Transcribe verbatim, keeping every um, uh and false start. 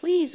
Please